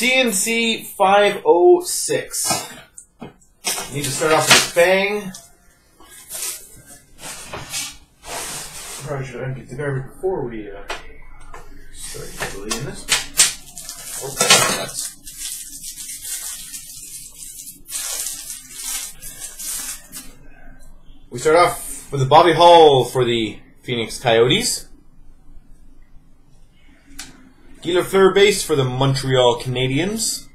CNC 506. Need to start off with a bang. Probably should empty the garbage before we start in this. Oh, we start off with a Bobby Hull for the Phoenix Coyotes. Guy Lafleur base for the Montreal Canadiens.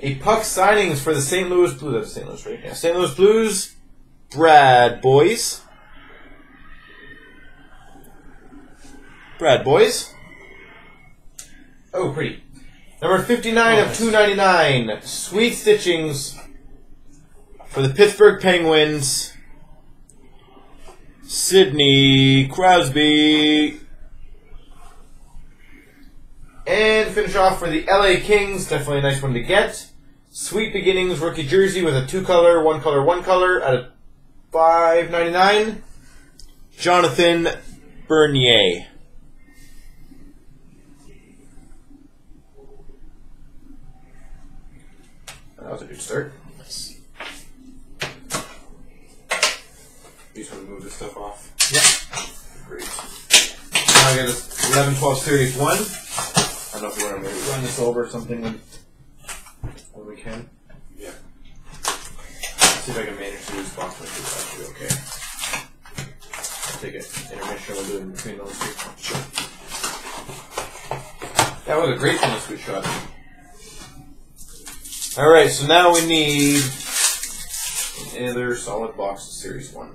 A puck signings for the St. Louis Blues. That's St. Louis, right? Yeah. St. Louis Blues, Brad Boys. Brad Boys. Oh, pretty. Number 59 of 299. Sweet stitchings. For the Pittsburgh Penguins, Sydney Crosby. And finish off for the LA Kings, definitely a nice one to get. Sweet Beginnings rookie jersey with a two-color, one-color, one-color out of $5.99. Jonathan Bernier. That was a good start. You just want to move this stuff off. Yep. Great. Now I got this 11, 12, series 1. I don't know if you want to maybe run this over or something when we can. Yeah. Let's see if I can manage to use box like this. Actually, okay. I'll take an intermission. We'll do it in between those two. Sure. That was a great one, a sweet shot. Alright, so now we need another solid box of series 1.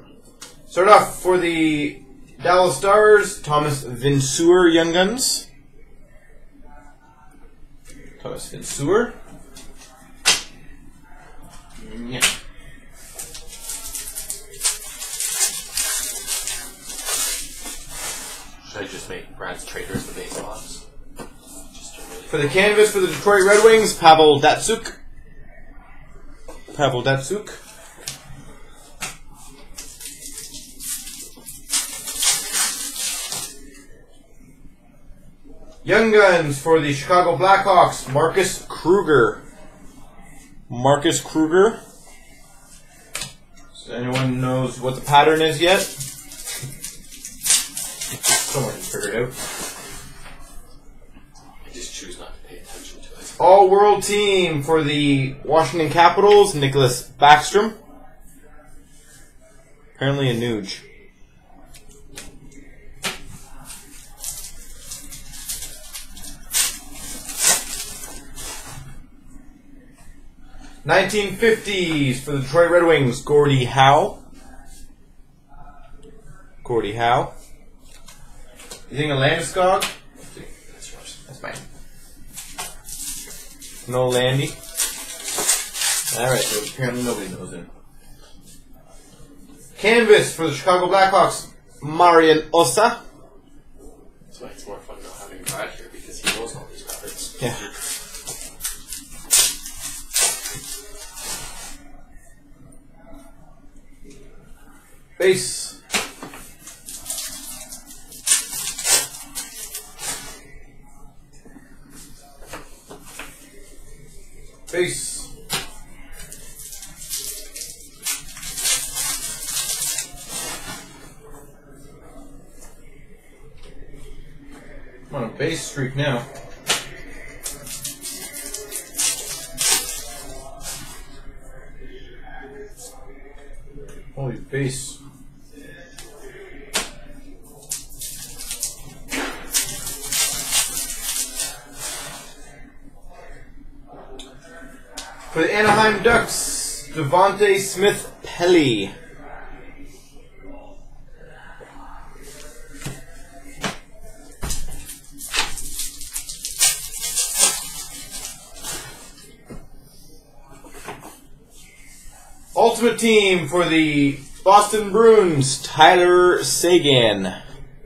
Start off for the Dallas Stars, Thomas Vinsuer, Young Guns. Thomas Vinsuer. Yeah. Should I just make Brad's Traders the base box? For the canvas for the Detroit Red Wings, Pavel Datsuk. Pavel Datsuk. Young Guns for the Chicago Blackhawks, Marcus Kruger. Marcus Kruger. Does anyone knows what the pattern is yet? Someone can figure it out. I just choose not to pay attention to it. All-World Team for the Washington Capitals, Nicholas Backstrom. Apparently a Nuge. .1950s for the Detroit Red Wings, Gordie Howe. Gordie Howe. You think a Landeskog? That's yours. That's mine. No Landy. Alright, so apparently nobody knows him. Canvas for the Chicago Blackhawks, Marian Osa. That's why it's more fun not having Brad here because he knows all these cards. Yeah. Base. Base. I'm on a base streak now. Holy base. For the Anaheim Ducks, Devante Smith-Pelly. Ultimate Team for the Boston Bruins, Tyler Seguin.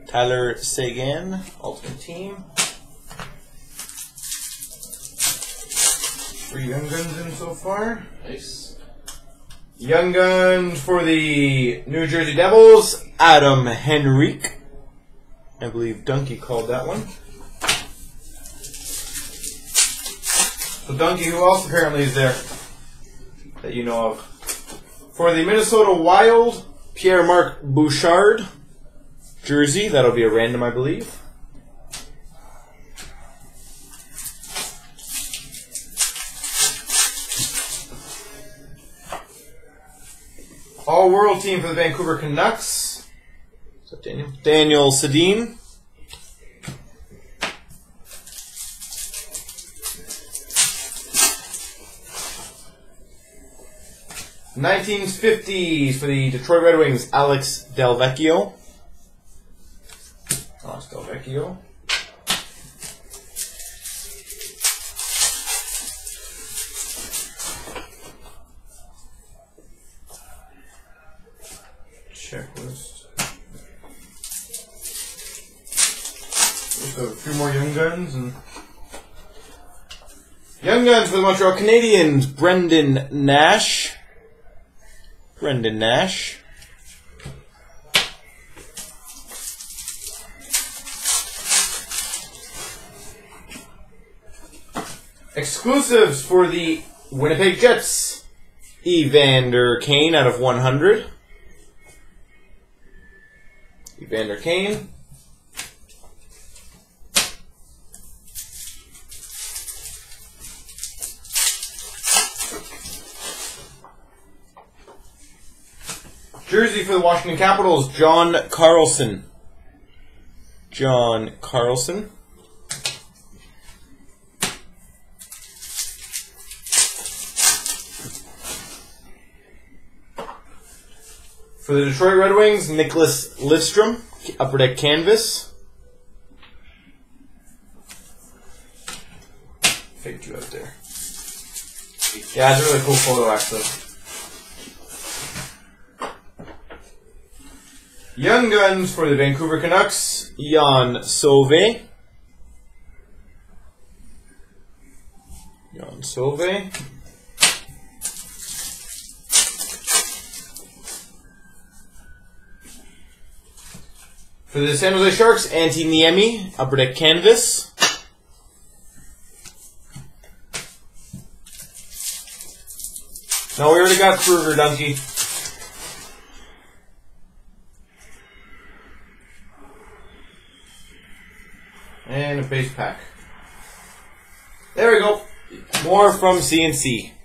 Tyler Seguin, Ultimate Team. Three Young Guns in so far. Nice. Young Guns for the New Jersey Devils, Adam Henrique. I believe Dunkey called that one. So, Dungy, who else apparently is there that you know of? For the Minnesota Wild, Pierre-Marc Bouchard jersey. That'll be a random, I believe. All-World team for the Vancouver Canucks. What's up, Daniel? Daniel Sedin. '50s for the Detroit Red Wings, Alex Delvecchio. Alex Delvecchio. Checklist. With a few more young guns and. Young guns for the Montreal Canadiens, Brendan Nash. Brendan Nash. Exclusives for the Winnipeg Jets. Evander Kane out of 100. Evander Kane. Jersey for the Washington Capitals, John Carlson. John Carlson. For the Detroit Red Wings, Nicholas Lidstrom, Upper Deck canvas. Faked you out there. Yeah, it's a really cool photo, actually. Young guns for the Vancouver Canucks, Jan Sauve. Jan Sauve. For the San Jose Sharks, Antti Niemi, Upper Deck canvas. No, we already got Kruger, Donkey. And a base pack. There we go. More from CNC.